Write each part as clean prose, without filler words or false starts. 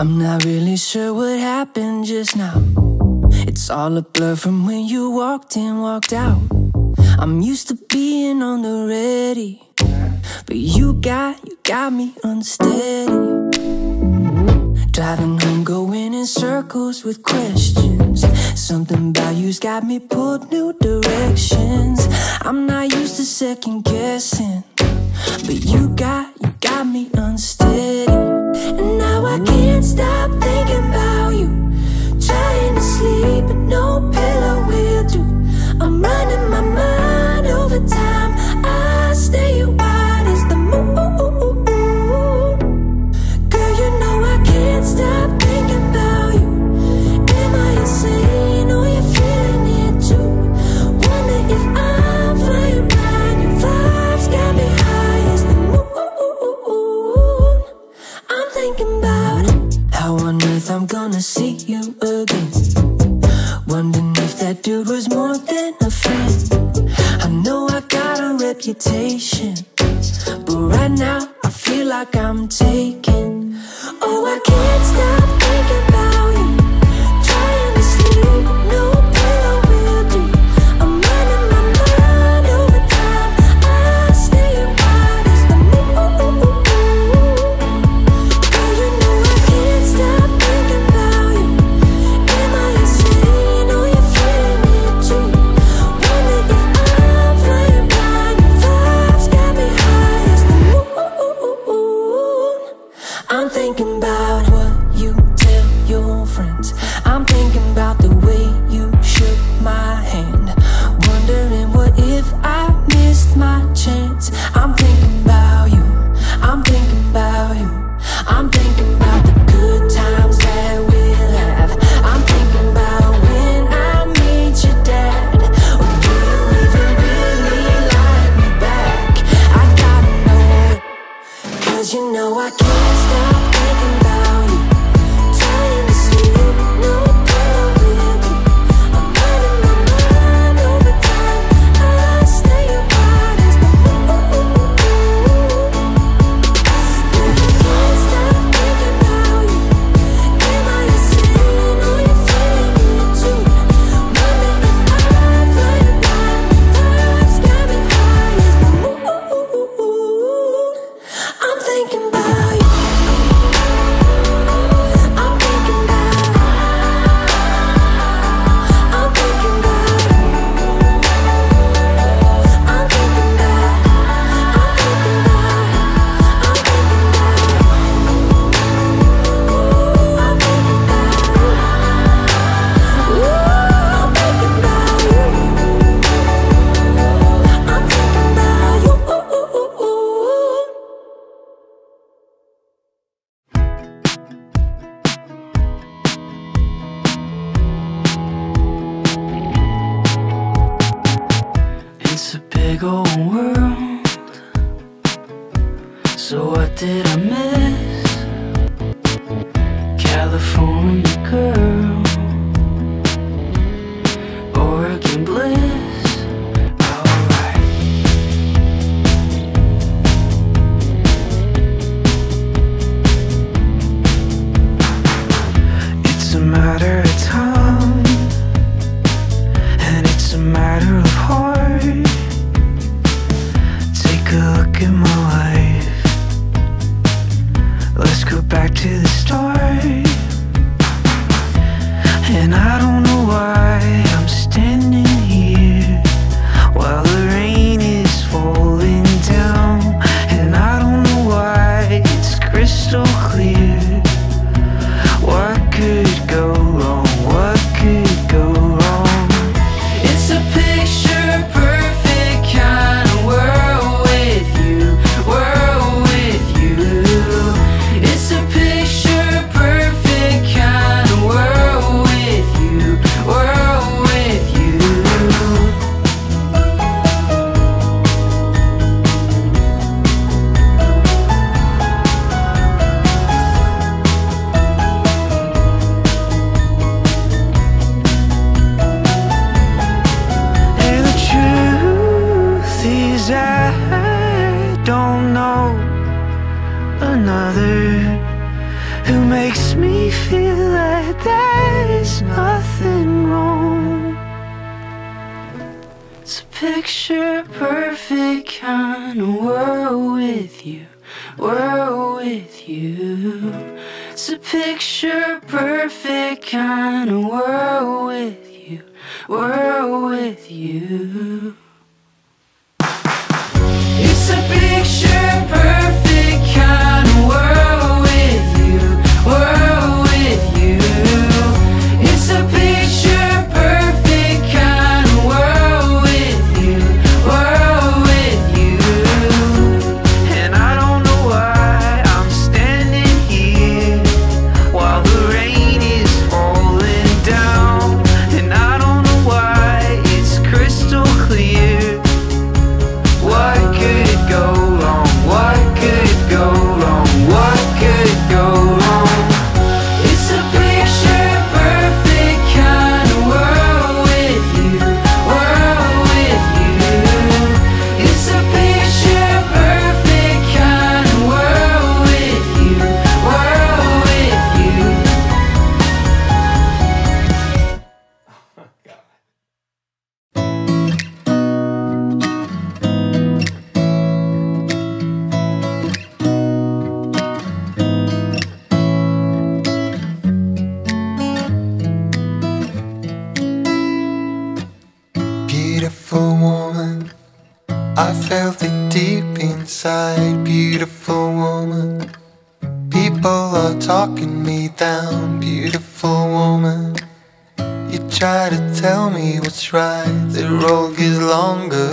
I'm not really sure what happened just now. It's all a blur from when you walked in, walked out. I'm used to being on the ready, but you got me unsteady. Driving home, going in circles with questions. Something about you's got me pulled new directions. I'm not used to second guessing, but you got me unsteady. And now I can't stop thinking about you. Trying to sleep, but no pillow will do. I'm running my mind over time. I stay wide as the moon. Stop thinking about you. Am I insane? Or you feeling it too? Wonder if I'm flying blind. Your vibes got me high as the moon. I'm thinking about how on earth I'm gonna see you again. Wondering if that dude was more than a friend. I know I got a reputation, but right now I feel like I'm taken. Oh, I can't stop thinking about you. Trying to sleep, no pillow will do. I'm running my mind over time. I stay wide as the moon. Girl, you know I can't stop thinking about you. Am I insane? Or you feeling it too? Wonder if I'm flying blind. Your vibes got me high as the moon. I'm thinking about what you tell your friends. I'm thinking about the way you shook my hand. Wondering what if I missed my chance. I'm thinking about you. I'm thinking about you. I'm thinking about the good times that we'll have. I'm thinking about when I meet your dad. Or do you even really like me back? I gotta know it, 'cause you know I can't stop. Let's go back to the start. picture perfect kind of world with you, world with you. It's a picture perfect kind of world with you, world with you. It's a picture perfect kind of world with you, world with you. It's a picture perfect kind of world with you, world with you. And I don't know why I'm standing here while the rain is falling down, and I don't know why it's crystal clear. What could go wrong? What could go wrong? What could go wrong? It's a picture perfect kind of world with you, it's a picture perfect kind of world with you. Oh my God. Beautiful woman, I felt it deep inside. Beautiful woman, people are talking me down. Beautiful woman, you try to tell me what's right. The road gets longer,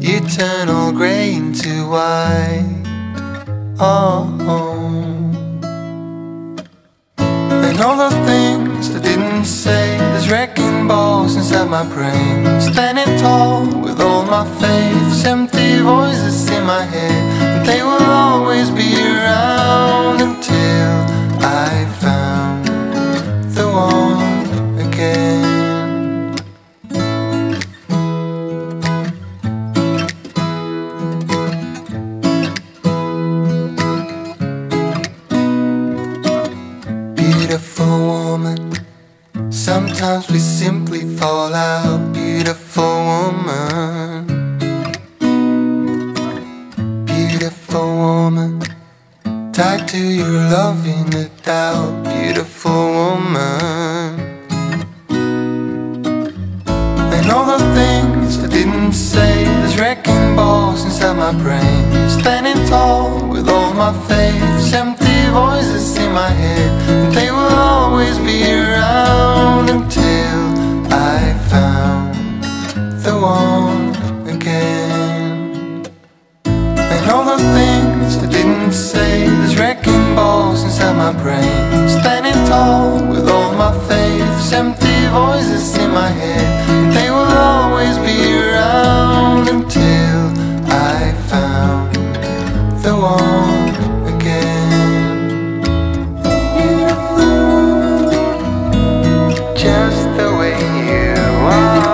you turn all grey into white. And all the things I didn't say, there's wrecking balls inside my brain. Standing tall with all my faith, empty voices in my head, and they will always be around until I found the one again. Beautiful woman, sometimes we simply fall out. Beautiful woman, beautiful woman, tied to your love in a doubt. Beautiful woman, and all the things I didn't say, there's wrecking balls inside my brain. Standing tall with all my faith, empty voices in my head, and they will always be around until I found the one again. And all the things I didn't say, there's wrecking balls inside my brain. Standing tall with all my faith, empty voices in my head, and they will always be around until I found the one again. Beautiful, just the way you are.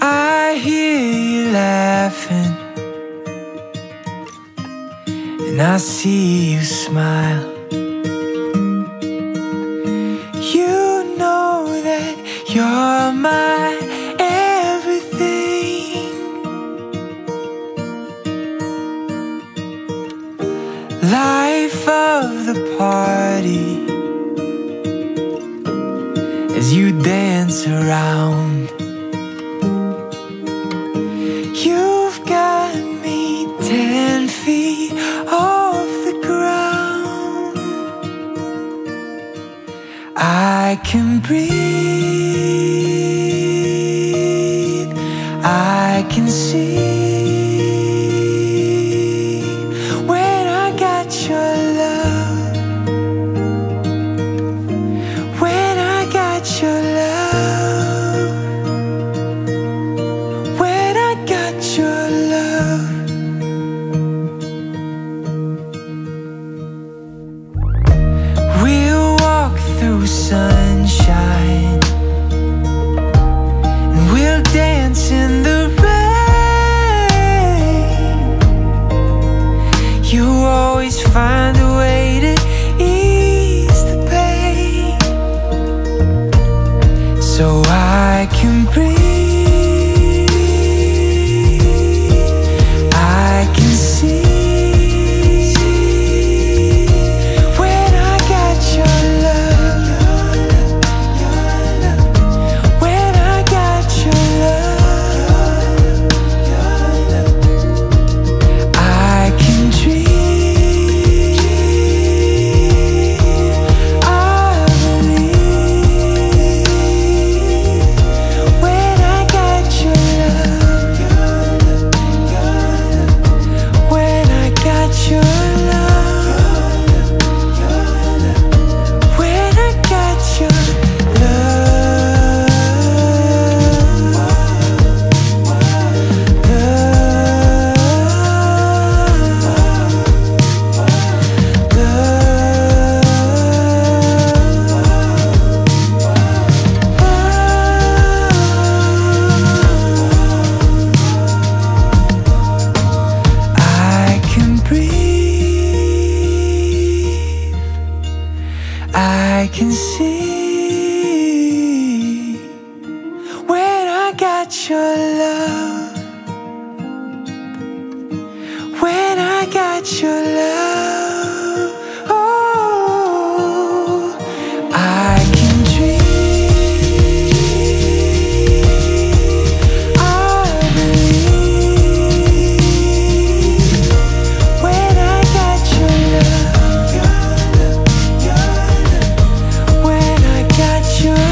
I hear you laughing, and I see you smile. You know that you're my everything. Life of the party, as you dance around. You've got me 10 feet off the ground. I can breathe, I can see. I can see when I got your love, when I got your love. Oh, I can dream, I believe, when I got your love, when I got your love, when I got your love.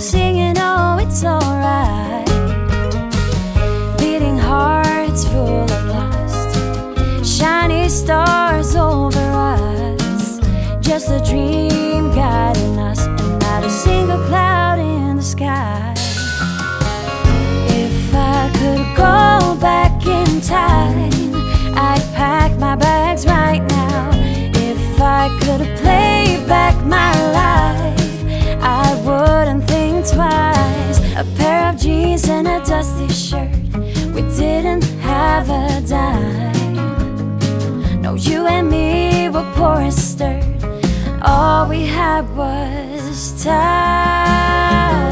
See? were poor and stirred. All we had was time.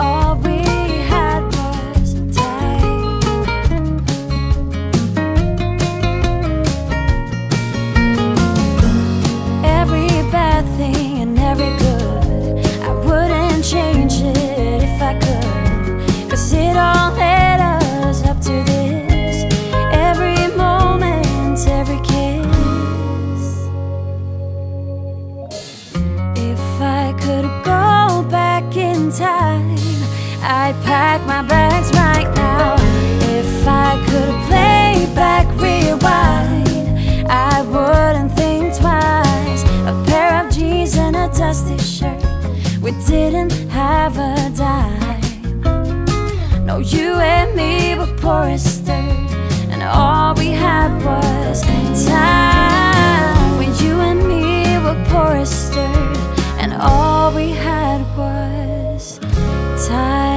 All we had was time. Every bad thing and every good, I wouldn't change it if I could, 'cause it all led us up to this. Time, I'd pack my bags right now. If I could play back rewind, I wouldn't think twice. A pair of jeans and a dusty shirt, we didn't have a dime. No, you and me were poor and stirred, and all we had was time. When you and me were poor and stirred, and all we had was time.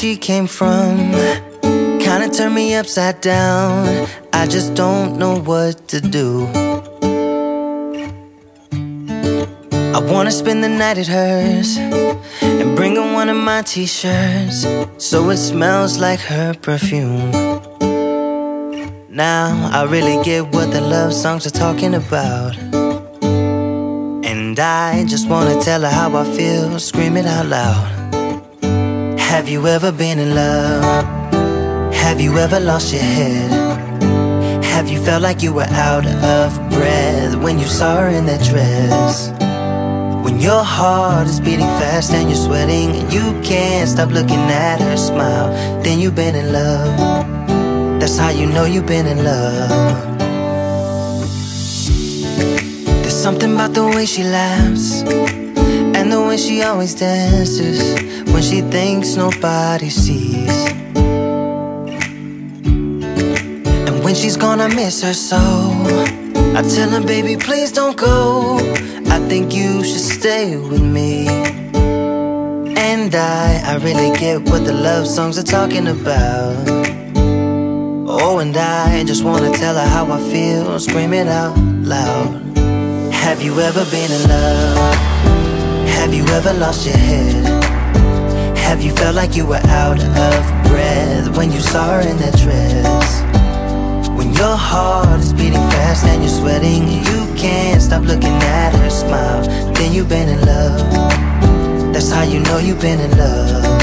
she came from kinda turned me upside down. I just don't know what to do. I wanna spend the night at hers and bring her one of my t-shirts so it smells like her perfume. Now I really get what the love songs are talking about, and I just wanna tell her how I feel, scream it out loud. Have you ever been in love? Have you ever lost your head? Have you felt like you were out of breath when you saw her in that dress? When your heart is beating fast and you're sweating and you can't stop looking at her smile, then you've been in love. That's how you know you've been in love. There's something about the way she laughs and the way she always dances when she thinks nobody sees. And when she's gone I miss her so. I tell her, baby, please don't go, I think you should stay with me. And I really get what the love songs are talking about. Oh, and I just wanna tell her how I feel, scream it out loud. Have you ever been in love? Have you ever lost your head? Have you felt like you were out of breath when you saw her in that dress? When your heart is beating fast and you're sweating, you can't stop looking at her smile, then you've been in love. That's how you know you've been in love.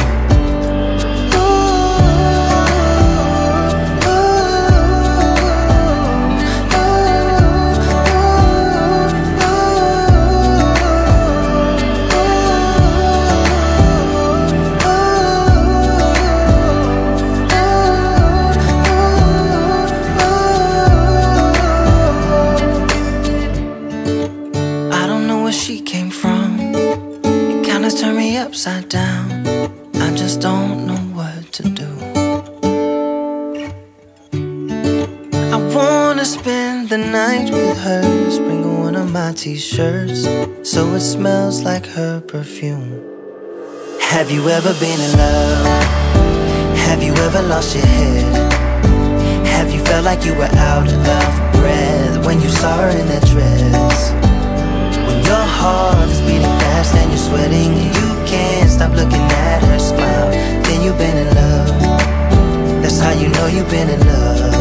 Upside down, I just don't know what to do. I wanna spend the night with her, bring her one of my t-shirts so it smells like her perfume. Have you ever been in love? Have you ever lost your head? Have you felt like you were out of breath when you saw her in that dress? When your heart is beating fast and you're sweating, you can't stop looking at her smile, then you've been in love. That's how you know you've been in love.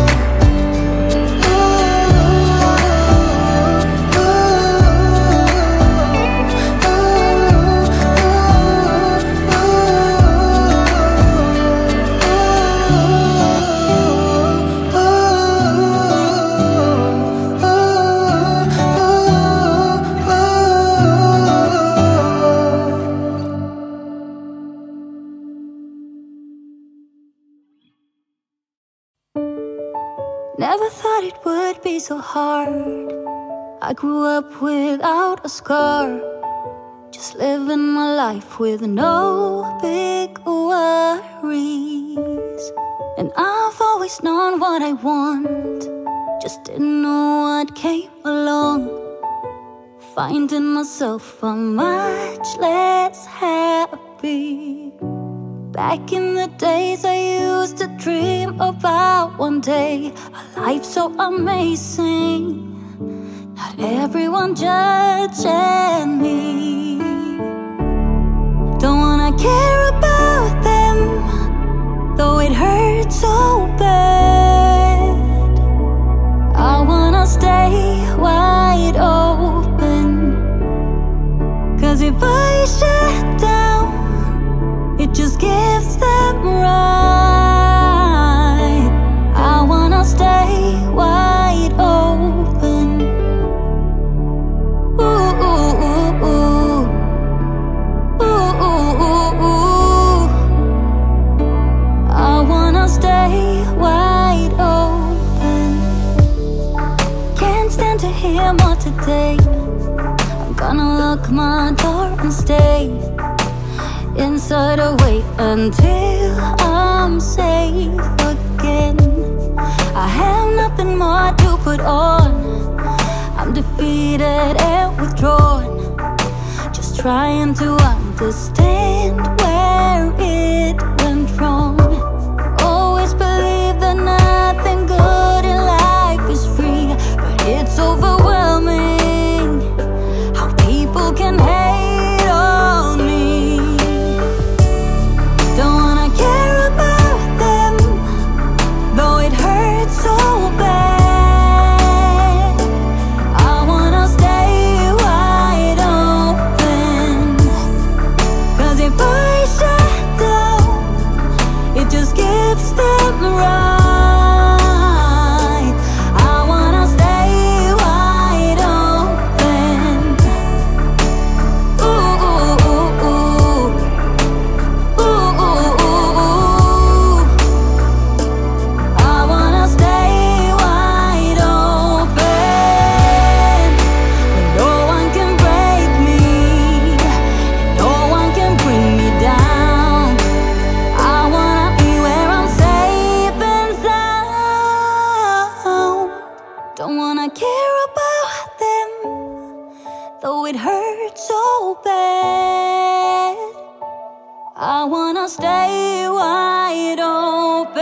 Never thought it would be so hard. I grew up without a scar, just living my life with no big worries. And I've always known what I want, just didn't know what came along. Finding myself I'm much less happy. Back in the days I used to dream about one day a life so amazing, not everyone judging me. Don't wanna care about them, though it hurts so bad. I wanna stay wide open, cause if I shut down, it just gives them right. I wanna stay wide open. Ooh, ooh, ooh, ooh. Ooh, ooh, ooh, ooh. I wanna stay wide open. Can't stand to hear more today. I'm gonna lock my door and stay inside away until I'm safe again. I have nothing more to put on. I'm defeated and withdrawn, just trying to understand where it went wrong. Always believe that nothing good in life is free, but it's overwhelming how people can hate on me. Don't wanna care about them, though it hurts so bad. Don't wanna care about them, though it hurts so bad. I wanna stay wide open.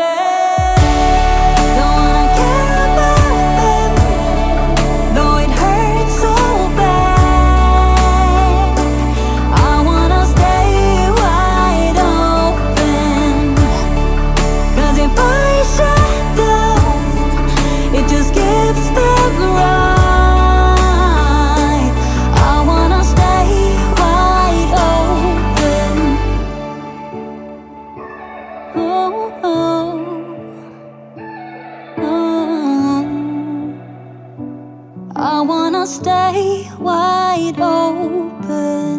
I wanna stay wide open.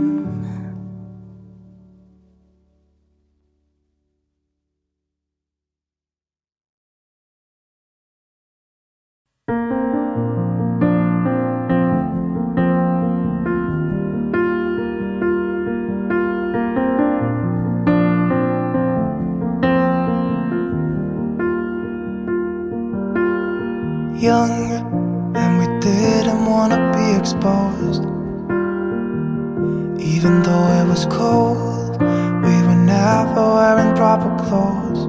Young, didn't wanna be exposed. Even though it was cold, we were never wearing proper clothes.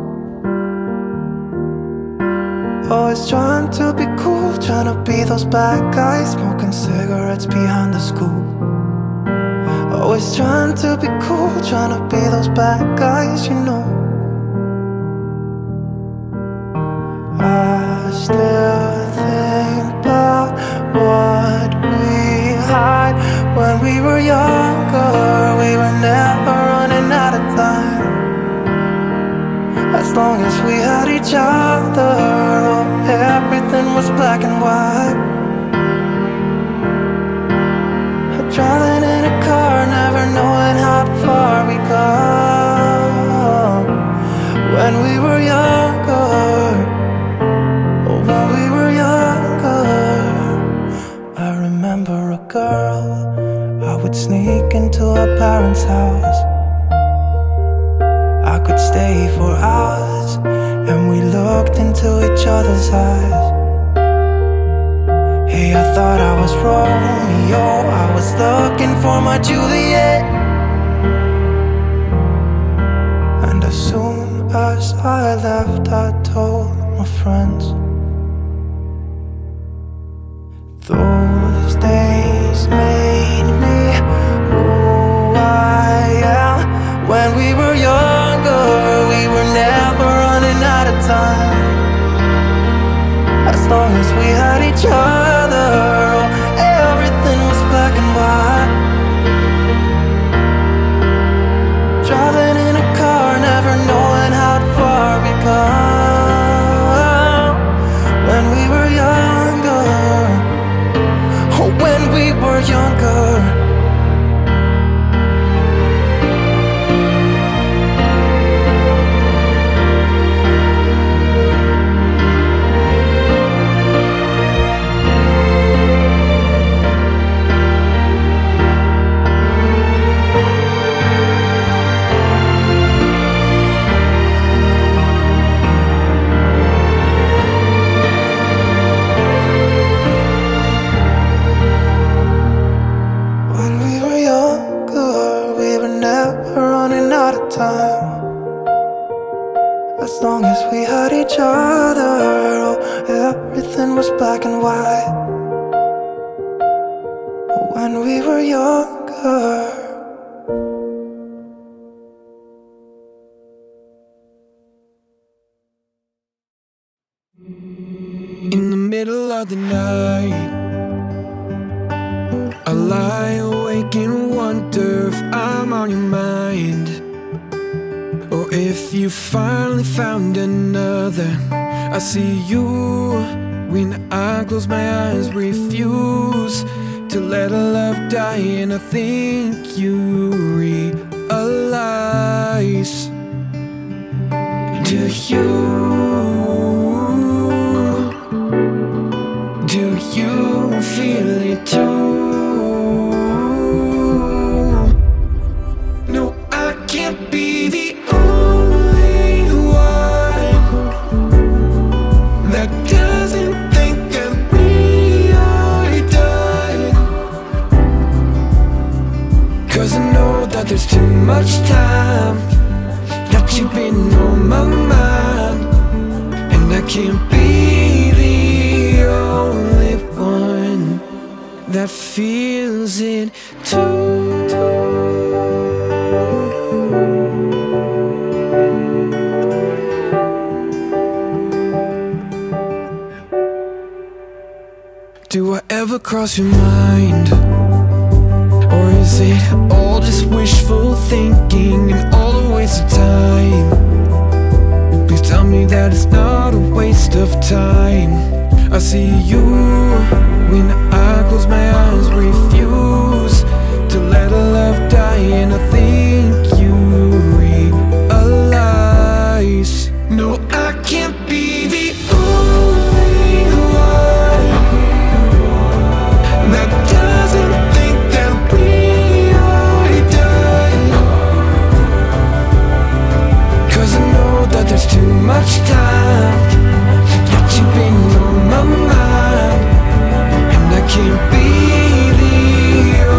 Always trying to be cool, trying to be those bad guys, smoking cigarettes behind the school. Always trying to be cool, trying to be those bad guys, you know. I still think about what we hide. When we were younger, we were never running out of time. As long as we had each other, oh, everything was black and white. Driving in a car, never knowing how far we got. When we were younger, when we were younger. I remember a girl, I would sneak into her parents' house. I could stay for hours, and we looked into each other's eyes. Hey, I thought I was Romeo, I was looking for my Juliet. And as soon as I left, I told my friends. Those days made me who I am. When we were younger, we were never running out of time. As long as we had each other, oh, everything was black and white. Driving in a car, never knowing how far we got. Younger. when we were younger. In the middle of the night, I lie awake and wonder if I'm on your mind, or if you finally found another. I see you when I close my eyes, refuse to let love die, and I think you realize. Do you feel it too? No, I can't be the only one that doesn't think that we are done, 'cause I know that there's too much time that you've been on my mind, and I can't be the only one that feels it too. Do I ever cross your mind? Or is it all just wishful thinking and all a waste of time? Please tell me that it's not a waste of time. I see you when I close my eyes, refuse to let love die, and I think you realize. No, I can't be the only one that doesn't think that we are done, 'cause I know that there's too much time that you've been can't be the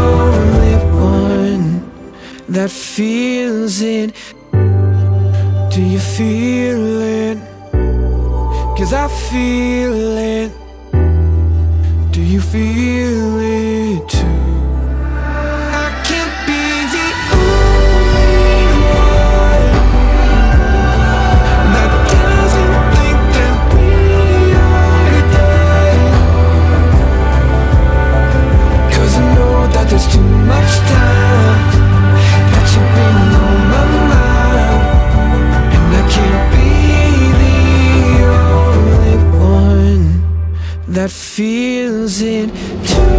only one that feels it. Do you feel it? 'Cause I feel it. Do you feel it too? There's too much time that you've been on my mind, and I can't be the only one that feels it too.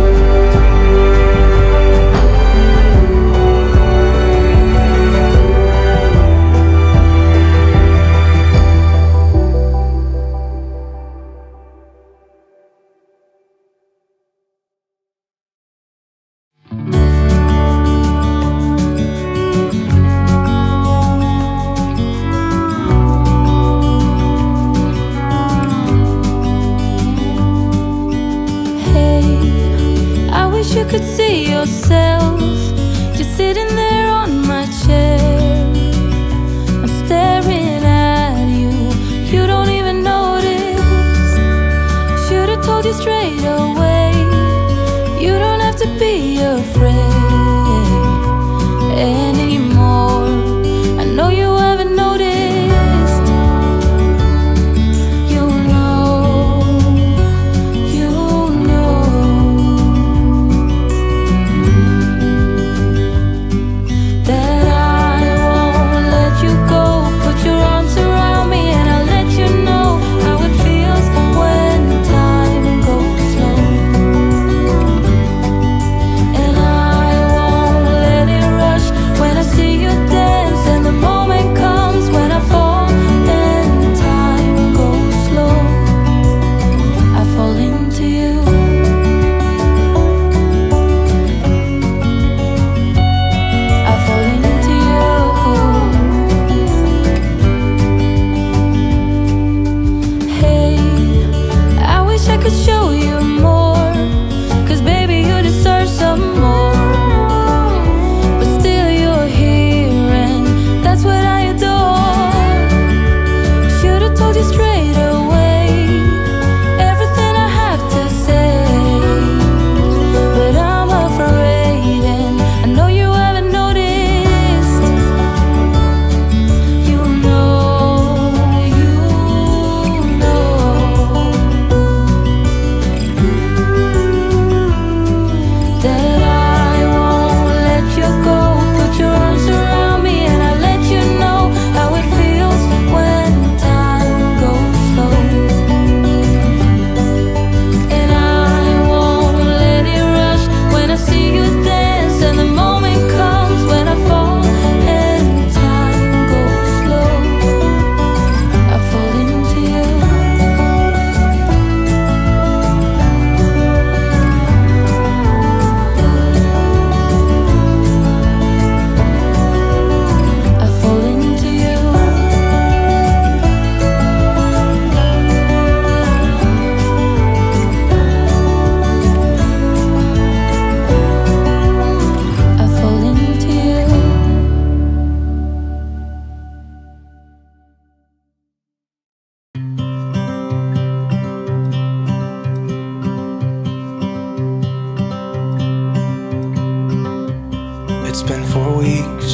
It's been 4 weeks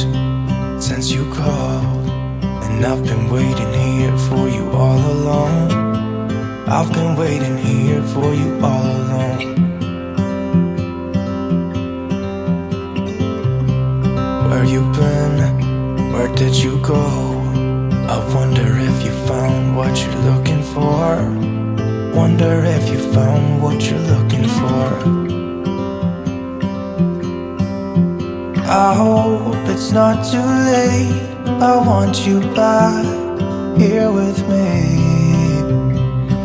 since you called, and I've been waiting here for you all along. I've been waiting here for you all along. Where you been? Where did you go? I wonder if you found what you're looking for. Wonder if you found what you're looking for. I hope it's not too late. I want you back here with me.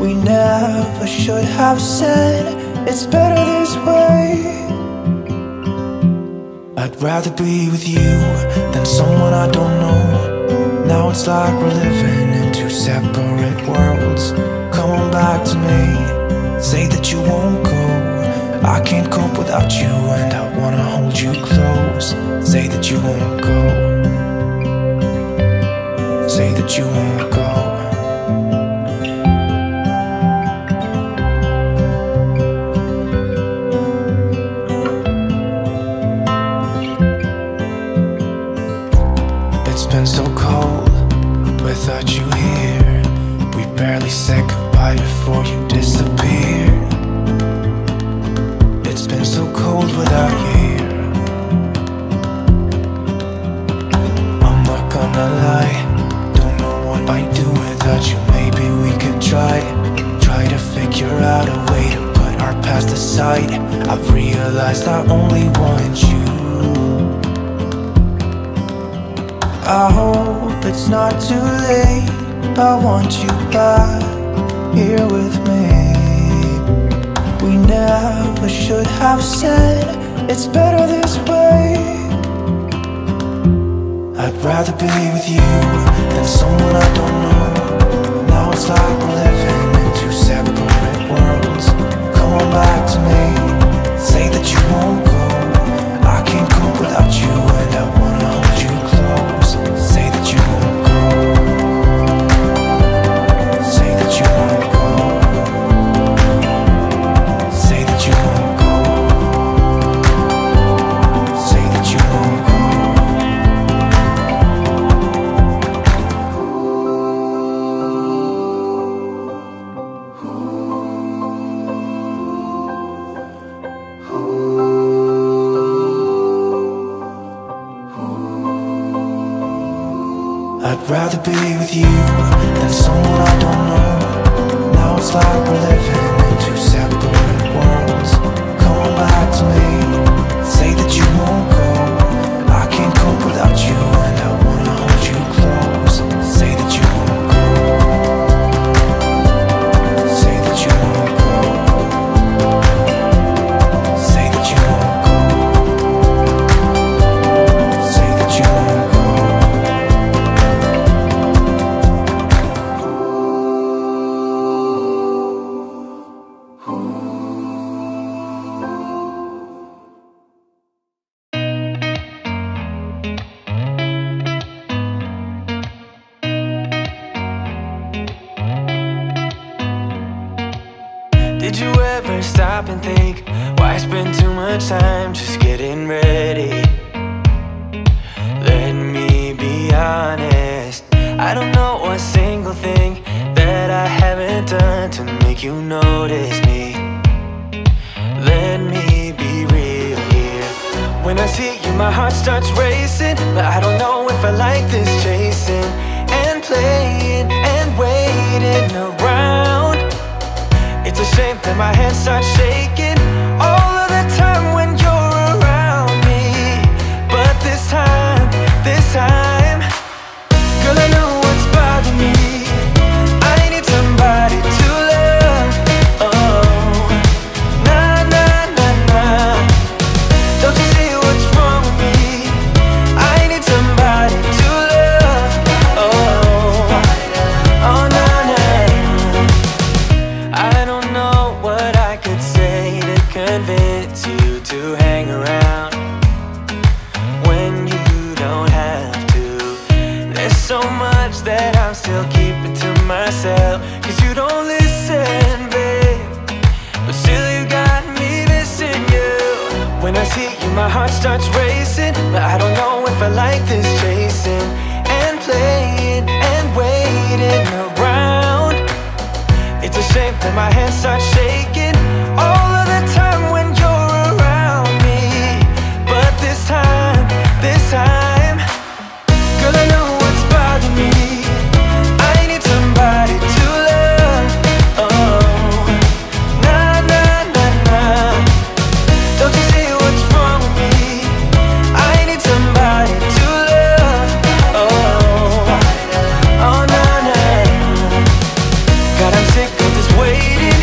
We never should have said it's better this way. I'd rather be with you than someone I don't know. Now it's like we're living in two separate worlds. Come on back to me, say that you won't go. I can't cope without you, and I wanna hold you close. Say that you won't go. Say that you won't go. It's been so cold without you here. We barely said goodbye before you disappeared. It's been so cold without you here. I'm not gonna lie, don't know what I'd do without you. Maybe we could try to figure out a way to put our past aside. I've realized I only want you. I hope it's not too late. I want you back here with me. We never should have said it's better this way. I'd rather be with you than someone I don't know. Now it's like we're living in two separate worlds. Come on back to me, say that you won't go. I can't cope without you, and I wanna hold you close. Say that you won't go. Say that you won't go. I'd rather be with you than someone I don't know. Now it's like we're living in two separate worlds. Come on back to me, say that you won't go. I can't cope without you, and I wanna hold you close. Say that you won't go. Say that you won't go. Say that you won't go. Say that you won't go. Did you ever stop and think, why spend too much time just getting ready? Let me be honest, I don't know a single thing that I haven't done to make you notice me. Let me be real here. When I see you, my heart starts racing, but I don't know if I like this chasing and playing and waiting around. It's a shame that my hands start shaking all of the time when you're around me. But this time, girl, I know what's bothering me. I need somebody to love. Oh, nah, nah, nah, nah. Don't you see what's wrong with me? I need somebody to love. Oh, oh, nah, nah. I don't know what I could say to convince you to I see you, my heart starts racing, but I don't know if I like this chasing and playing and waiting around. It's a shame that my hands start shaking all of the time when you're around me. But this time, girl, I know what's bothering me. I need somebody to love. Oh, nah, nah, nah, nah. Don't you see what's wrong with me? I need somebody to love. Oh, oh, nah, nah. God, I'm sick of this waiting.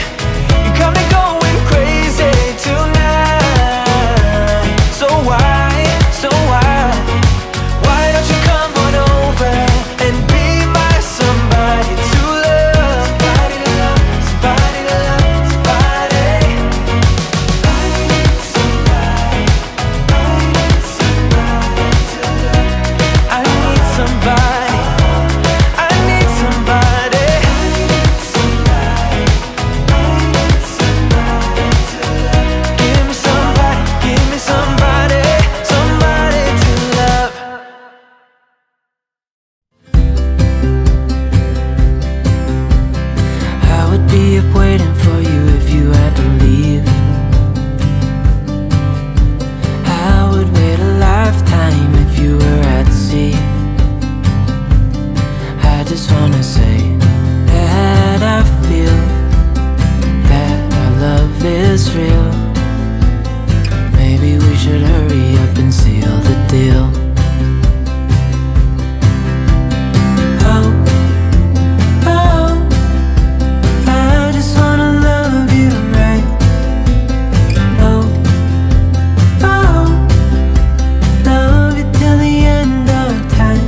You got me going crazy tonight. So why don't you come on over and be my somebody to love? Somebody to love, somebody to love, somebody. I need somebody, I need somebody to love. I need somebody, I need somebody. I need somebody, I need somebody to love. Give me somebody, somebody to love. I would be up waiting for you if you had to leave. I would wait a lifetime if you were at sea. I just wanna say that I feel that our love is real. Maybe we should hurry up and seal the deal. Oh, oh, I just wanna love you right. Oh, oh, love you till the end of time.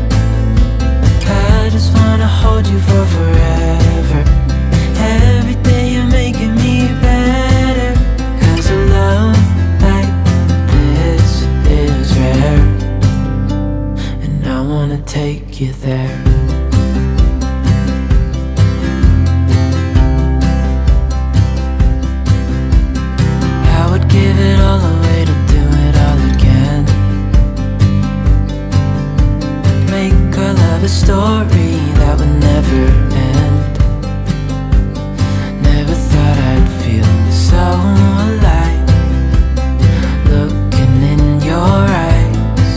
I just wanna hold you for forever. Every day you're making me better. 'Cause a love like this is rare, and I wanna take you there. I would give it all away to do it all again. Make our love a story that would never end. Never thought I'd feel so alive. Looking in your eyes,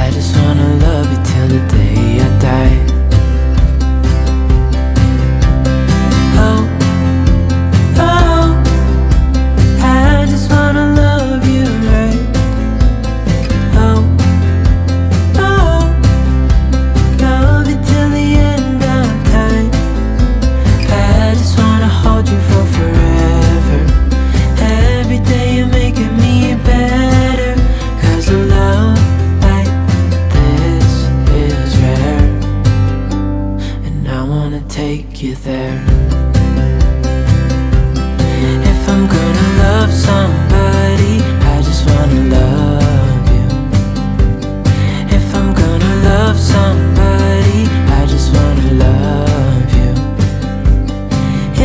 I just wanna love you till the day I die. Oh, oh, I just wanna love you right. Oh, oh, love you till the end of time. I just wanna hold you for forever. Every day you're making me better. 'Cause a love like this is rare, and I wanna take you there. If I'm gonna love somebody, I just wanna love you. If I'm gonna love somebody, I just wanna love you.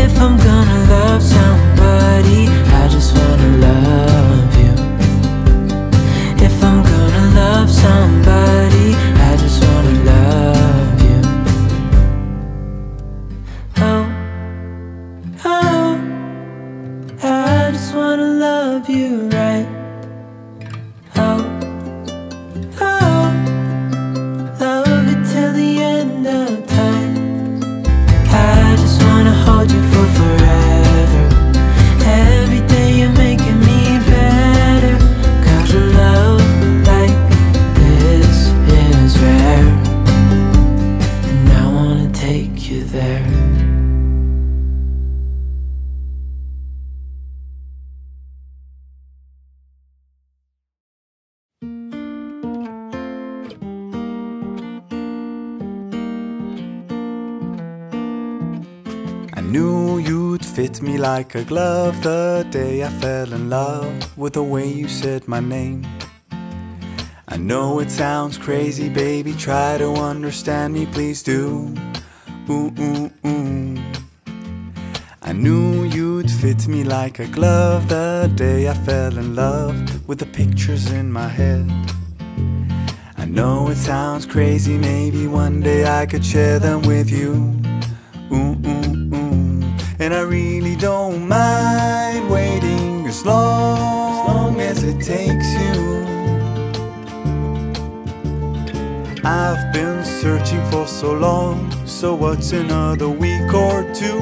If I'm gonna love somebody, I just wanna love you. If I'm gonna love somebody, I just wanna love you. Oh, oh, I just wanna love you right. Oh, oh, love you till the end of time. I just wanna hold you for forever. Every day you're making me better. 'Cause a love like this is rare, and I wanna take you there. I knew you'd fit me like a glove the day I fell in love with the way you said my name. I know it sounds crazy, baby, try to understand me, please do. Ooh, ooh, ooh. I knew you'd fit me like a glove the day I fell in love with the pictures in my head. I know it sounds crazy, maybe one day I could share them with you. Ooh, ooh, ooh. And I really don't mind waiting as long as it takes you. I've been searching for so long, so what's another week or two?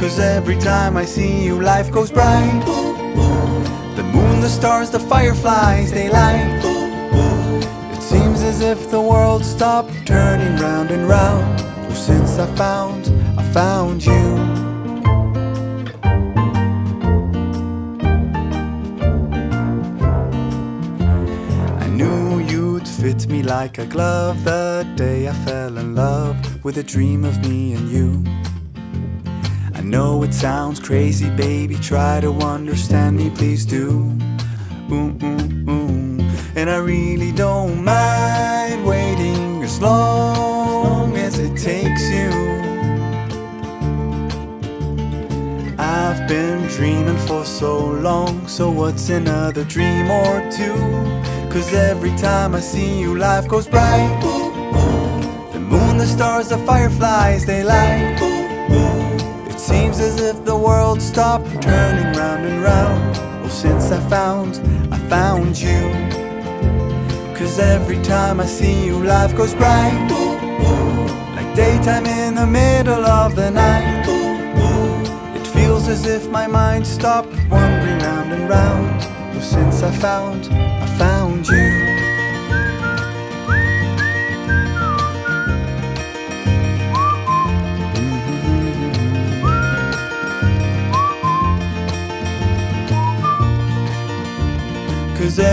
'Cause every time I see you, life goes bright. The moon, the stars, the fireflies, they light. It seems as if the world stopped turning round and round. Oh, since I found you. Fit me like a glove the day I fell in love with a dream of me and you. I know it sounds crazy, baby, try to understand me, please do. Ooh, ooh, ooh. And I really don't mind waiting as long as it takes you. I've been dreaming for so long, so what's another dream or two? 'Cause every time I see you, life goes bright. The moon, the stars, the fireflies, they light. It seems as if the world stopped turning round and round. Oh, since I found you. 'Cause every time I see you, life goes bright. Like daytime in the middle of the night. It feels as if my mind stopped wandering round and round. Oh, since I found you. Cause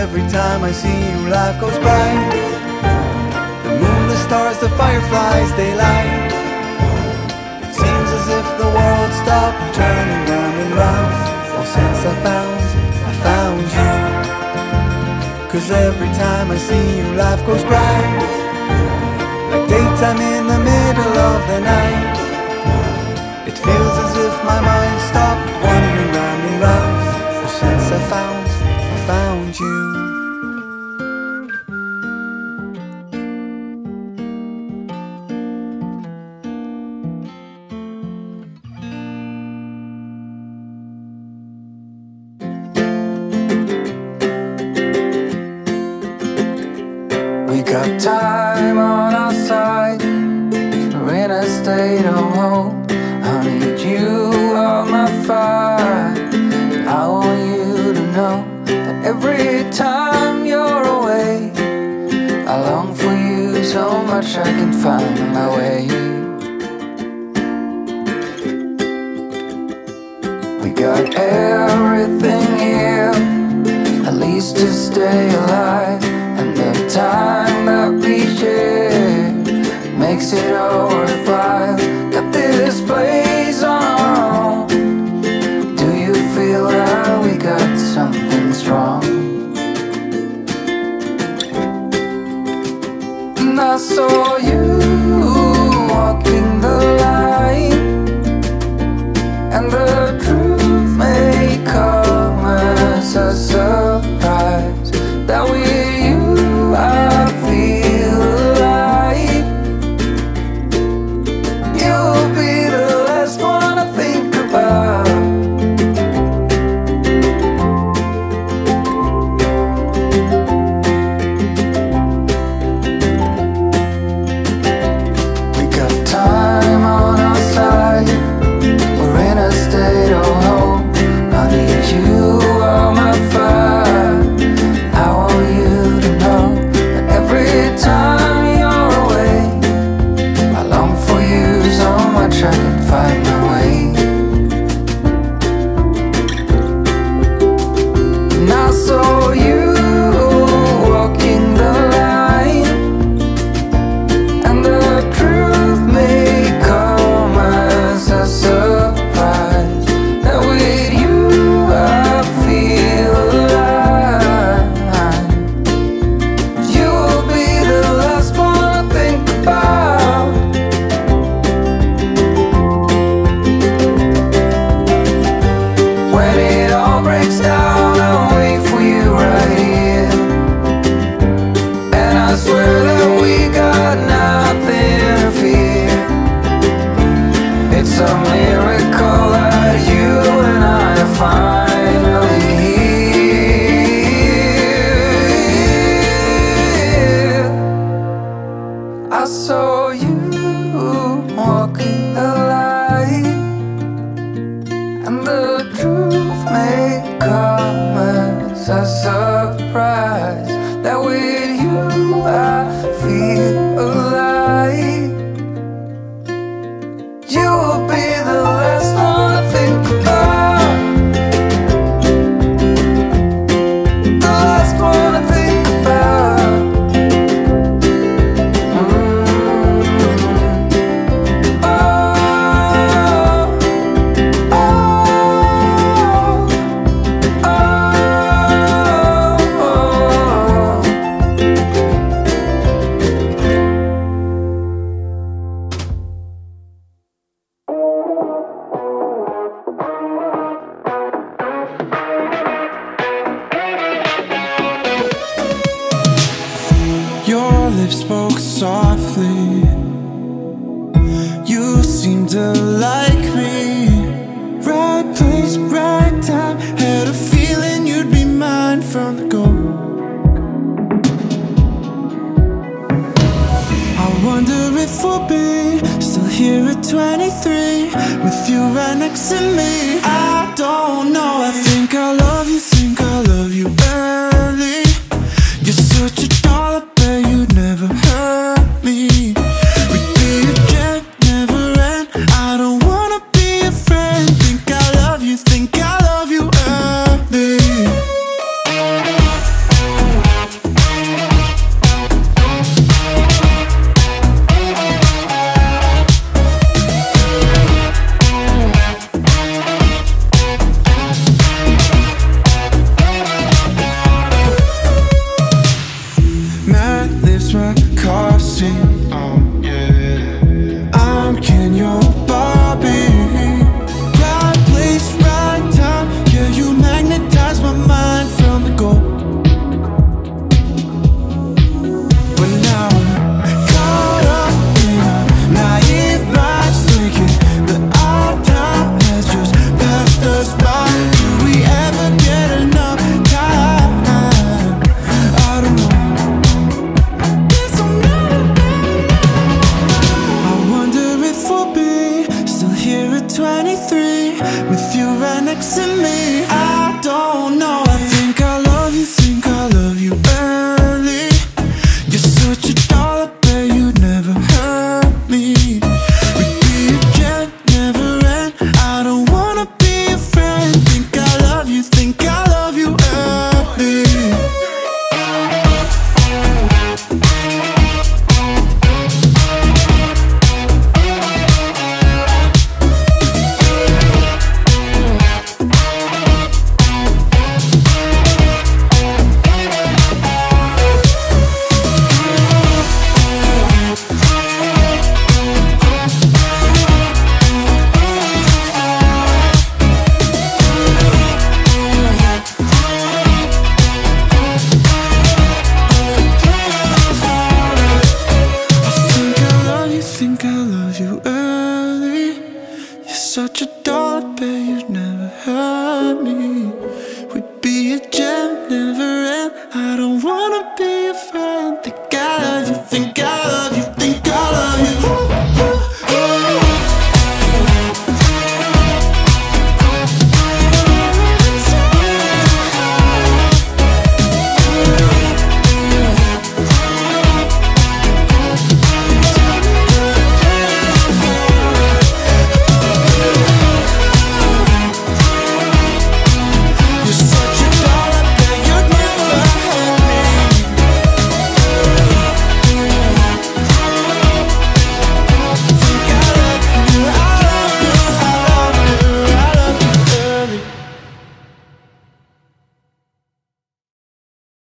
every time I see you, life goes bright. The moon, the stars, the fireflies, they light. It seems as if the world stopped turning round and round. Oh, since I found you. 'Cause every time I see you, life goes bright. Like daytime in the middle of the night. It feels as if my mind stopped wandering round and round. Oh, since I found you. Got time on our side, we're in a state of hope. I need you on my fire. I want you to know that every time you're away, I long for you so much I can find my way. We got everything here, at least to stay alive. And the time that we share makes it all worthwhile. Got this place on our own. Do you feel that we got something strong? And I saw you walking the line, and the truth may come as a surprise that we. I feel alive. a surprise that with you I feel alive. You will be the last one I think about, the last one I think about. Spoke softly, you seemed to like me. Right place, right time, had a feeling you'd be mine from the go. I wonder if we'll be still here at 23, with you right next to me. I don't know, I think I love you, think I love you barely. You're such a doll, you'd never hurt me. We'd be again, never end. I don't wanna be a friend. Think I love you early. Never end. I don't wanna be afraid.